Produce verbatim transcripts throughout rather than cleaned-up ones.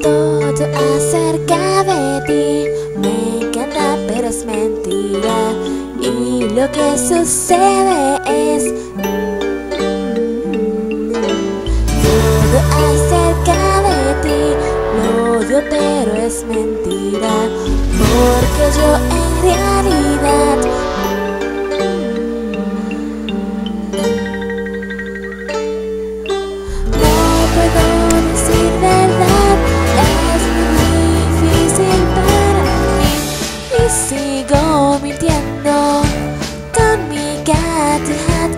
Todo acerca de ti, me encanta pero es mentira. Y lo que sucede es todo acerca de ti, lo odio pero es mentira. Porque yo en realidad sigo mintiendo con mi cantidad.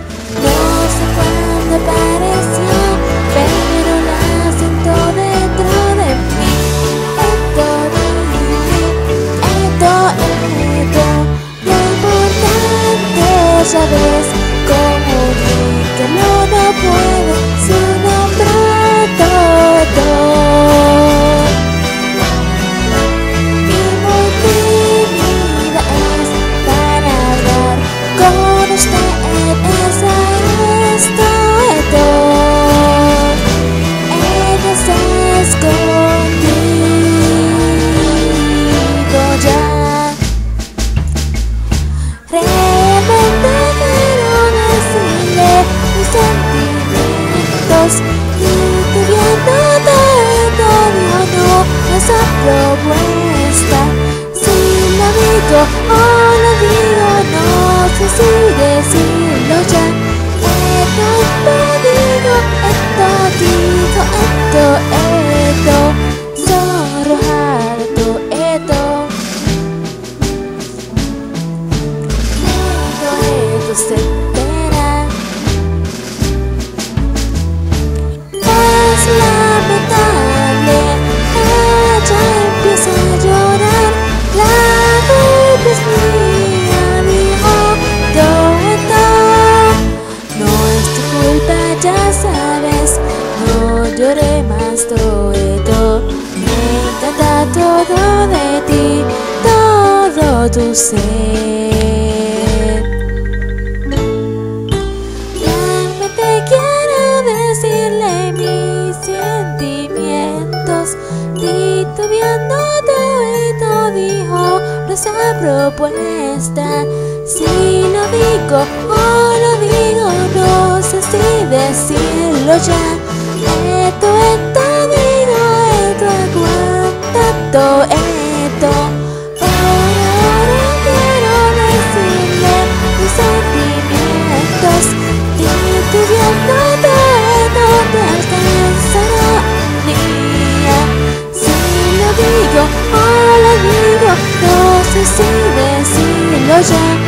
No sé cuándo apareció, pero la siento dentro de mí. Esto, esto, esto, lo importante ya ves, comunícalo, no puedo sin nombrar todo. Propuesta, si lo digo o lo digo, no sé si decirlo ya. Esto te digo, esto digo, esto, esto, zorro harto, esto. Esto, esto se entera. Es lamentable, empieza a llorar, la vida es mía, dijo todo. No es tu culpa, ya sabes, no lloré más todo. Me encanta todo de ti, todo tu ser. Realmente quiero decirle mis sentimientos. Titubeándote esto dijo nuestra propuesta. Si lo digo o lo digo, no sé si decirlo ya. Esto, esto digo, esto aguanta todo esto. Ahora quiero decirle mis sentimientos. Titubeándote esto te alcanzará un día. Digo, o lo digo, no sé si decirlo ya.